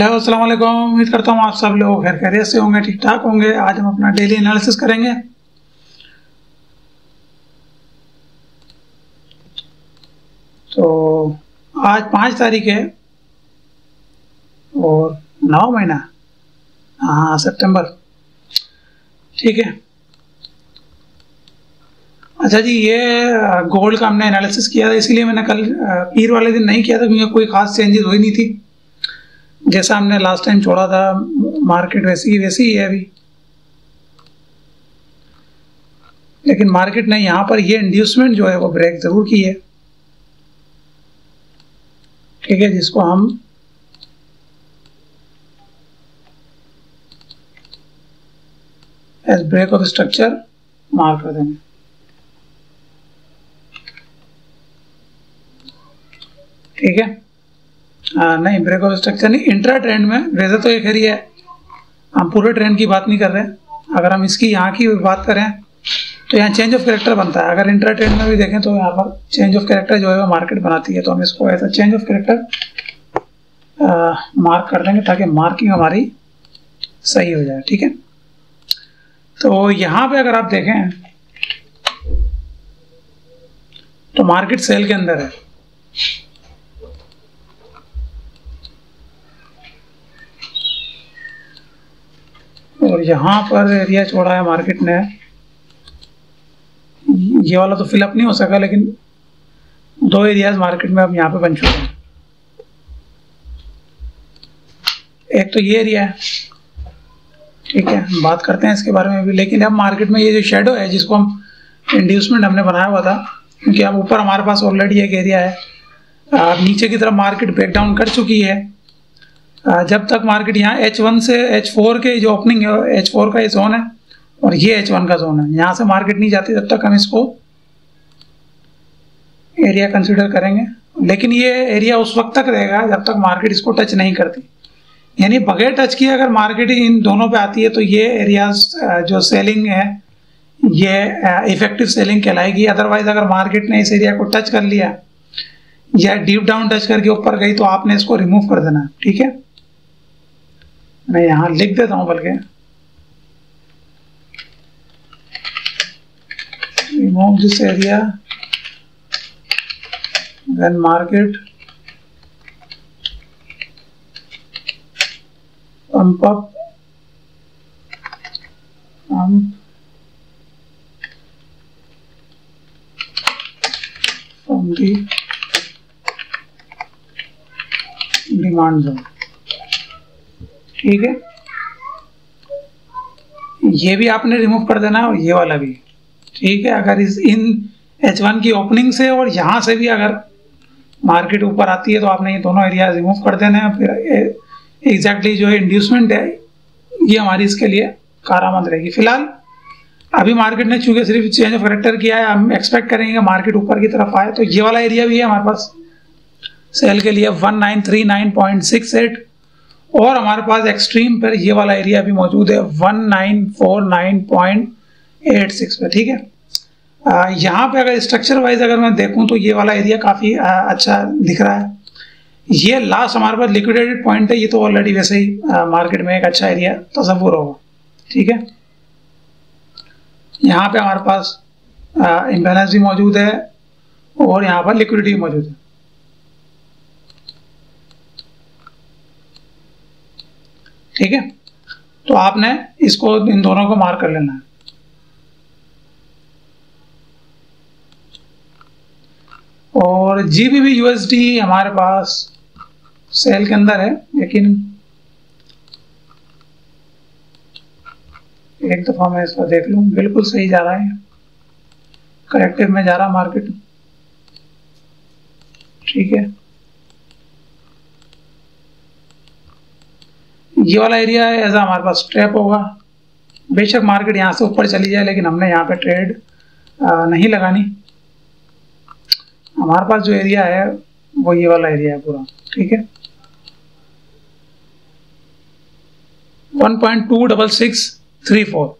Hello अस्सलाम वालेकुम, उम्मीद करता हूँ आप सब लोग खैर खैरियत से होंगे, ठीक ठाक होंगे। आज हम अपना डेली एनालिसिस करेंगे। तो आज 5 तारीख है और 9 महीना, हाँ सितंबर, ठीक है। अच्छा जी, ये गोल्ड का हमने एनालिसिस किया था, इसीलिए मैंने कल पीर वाले दिन नहीं किया था क्योंकि कोई खास चेंजेस हुई नहीं थी। जैसा हमने लास्ट टाइम छोड़ा था मार्केट वैसी की वैसी ही है अभी, लेकिन मार्केट ने यहाँ पर ये इंड्यूसमेंट जो है वो ब्रेक जरूर की है, ठीक है, जिसको हम as break of structure mark कर देंगे। ठीक है, नहीं ब्रेक ऑफ स्ट्रक्चर नहीं, इंट्रा ट्रेंड में वैसे तो ये खरी है। हम पूरे ट्रेंड की बात नहीं कर रहे हैं, अगर हम इसकी यहाँ की बात करें तो यहाँ चेंज ऑफ कैरेक्टर बनता है। अगर इंट्रा ट्रेंड में भी देखें तो यहाँ पर चेंज ऑफ कैरेक्टर जो है वो मार्केट बनाती है, तो हम इसको ऐसा चेंज ऑफ कैरेक्टर मार्क कर देंगे ताकि मार्किंग हमारी सही हो जाए, ठीक है। तो यहाँ पर अगर आप देखें तो मार्केट सेल के अंदर है, और यहाँ पर एरिया छोड़ा है मार्केट ने। ये वाला तो फिलअप नहीं हो सका, लेकिन 2 एरियाज मार्केट में अब यहाँ पे बन चुके हैं। एक तो ये एरिया है, ठीक है, हम बात करते हैं इसके बारे में भी, लेकिन अब मार्केट में ये जो शेडो है जिसको हम इंड्यूसमेंट हमने बनाया हुआ था, क्योंकि अब ऊपर हमारे पास ऑलरेडी एक एरिया है। अब नीचे की तरफ मार्केट ब्रेकडाउन कर चुकी है। जब तक मार्केट यहाँ H1 से H4 के जो ओपनिंग है, H4 का ये जोन है और ये H1 का जोन है, यहाँ से मार्केट नहीं जाती, तब तक हम इसको एरिया कंसीडर करेंगे। लेकिन ये एरिया उस वक्त तक रहेगा जब तक मार्केट इसको टच नहीं करती, यानी बगैर टच किए अगर मार्केट इन दोनों पे आती है तो ये एरियाज जो सेलिंग है ये इफेक्टिव सेलिंग कहलाएगी। अदरवाइज अगर मार्केट ने इस एरिया को टच कर लिया या डीप डाउन टच करके ऊपर गई तो आपने इसको रिमूव कर देना, ठीक है। मैं यहाँ लिख देता हूँ, बल्कि remove this area when market pump the demand zone, ठीक है। ये भी आपने रिमूव कर देना है और ये वाला भी, ठीक है। अगर इस इन H1 की ओपनिंग से और यहाँ से भी अगर मार्केट ऊपर आती है तो आपने ये दोनों एरिया रिमूव कर देना है। फिर एग्जैक्टली जो इंड्यूसमेंट है ये हमारी इसके लिए कारामंद रहेगी। फिलहाल अभी मार्केट ने चूंकि सिर्फ चेंज ऑफ कैरेक्टर किया है, हम एक्सपेक्ट करेंगे कि मार्केट ऊपर की तरफ आए। तो ये वाला एरिया भी है हमारे पास सेल के लिए 1939.68, और हमारे पास एक्सट्रीम पर ये वाला एरिया भी मौजूद है 1949.86 पे, ठीक है। यहाँ पे अगर स्ट्रक्चर वाइज अगर मैं देखूँ तो ये वाला एरिया काफ़ी अच्छा दिख रहा है। ये लास्ट हमारे पास लिक्विडेटेड पॉइंट है, ये तो ऑलरेडी वैसे ही मार्केट में एक अच्छा एरिया तस्वूर होगा, ठीक है। यहाँ पे हमारे पास इम्बैलेंस भी मौजूद है और यहाँ पर लिक्विडिटी भी मौजूद है, ठीक है। तो आपने इसको इन दोनों को मार्क कर लेना है। और GBPUSD हमारे पास सेल के अंदर है, लेकिन एक दफा मैं इसको देख लूं। बिल्कुल सही जा रहा है, करेक्टिव में जा रहा मार्केट, ठीक है। ये वाला एरिया है ऐसा हमारे पास ट्रैप होगा। बेशक मार्केट यहाँ से ऊपर चली जाए लेकिन हमने यहाँ पे ट्रेड नहीं लगानी। हमारे पास जो एरिया है वो ये वाला एरिया है पूरा, ठीक है, 1.26634,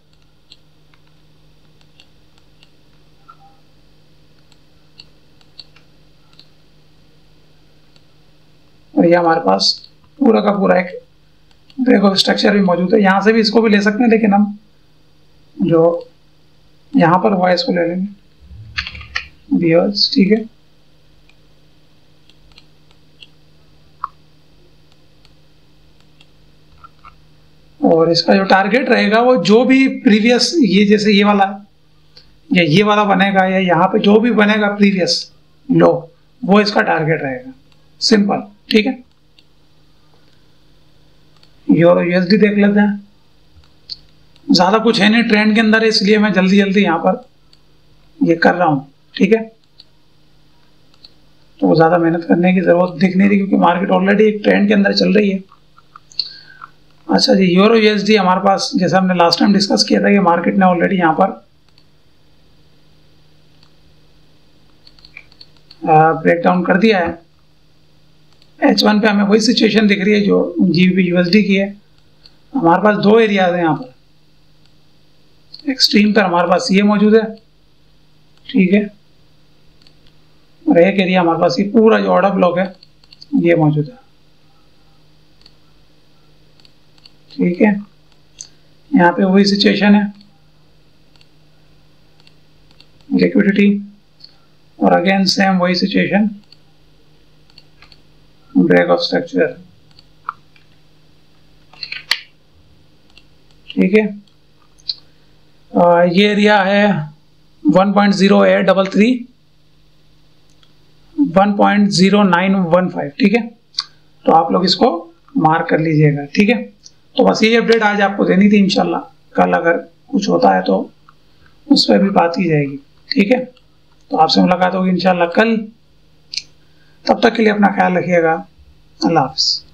और ये हमारे पास पूरा का पूरा एक देखो स्ट्रक्चर भी मौजूद है, यहाँ से भी इसको भी ले सकते हैं, लेकिन हम जो यहाँ पर हुआ इसको ले लेंगे व्यूअर्स, ठीक है। और इसका जो टारगेट रहेगा वो जो भी प्रीवियस ये जैसे ये वाला या ये वाला बनेगा या यहाँ पे जो भी बनेगा प्रीवियस लो वो इसका टारगेट रहेगा, सिंपल, ठीक है। यूरो यूएसडी देख लेते हैं, ज़्यादा कुछ है नहीं ट्रेंड के अंदर, इसलिए मैं जल्दी जल्दी यहाँ पर ये कर रहा हूँ, ठीक है। तो ज़्यादा मेहनत करने की ज़रूरत दिख नहीं रही क्योंकि मार्केट ऑलरेडी एक ट्रेंड के अंदर चल रही है। अच्छा जी, यूरो यूएसडी हमारे पास जैसा हमने लास्ट टाइम डिस्कस किया था कि मार्केट ने ऑलरेडी यहाँ पर ब्रेकडाउन कर दिया है। H1 पे हमें वही सिचुएशन दिख रही है जो GBPUSD की है। हमारे पास दो एरियाज हैं यहाँ पर, एक्सट्रीम पर हमारे पास ये मौजूद है, ठीक है, और एक एरिया हमारे पास ये पूरा जो ऑर्डर ब्लॉक है ये मौजूद है, ठीक है। यहाँ पे वही सिचुएशन है, लिक्विडिटी, और अगेन सेम वही सिचुएशन, ब्रेक ऑफ स्ट्रक्चर, ठीक है। ये एरिया है 1.0833, 1.0915, ठीक है। तो आप लोग इसको मार्क कर लीजिएगा, ठीक है। तो बस ये अपडेट आज आपको देनी थी, इंशाल्लाह कल अगर कुछ होता है तो उस पर भी बात की जाएगी, ठीक है। तो आपसे मुलाकात होगी इंशाल्लाह कल, तब तक के लिए अपना ख्याल रखिएगा, अल्लाह हाफ़िज़।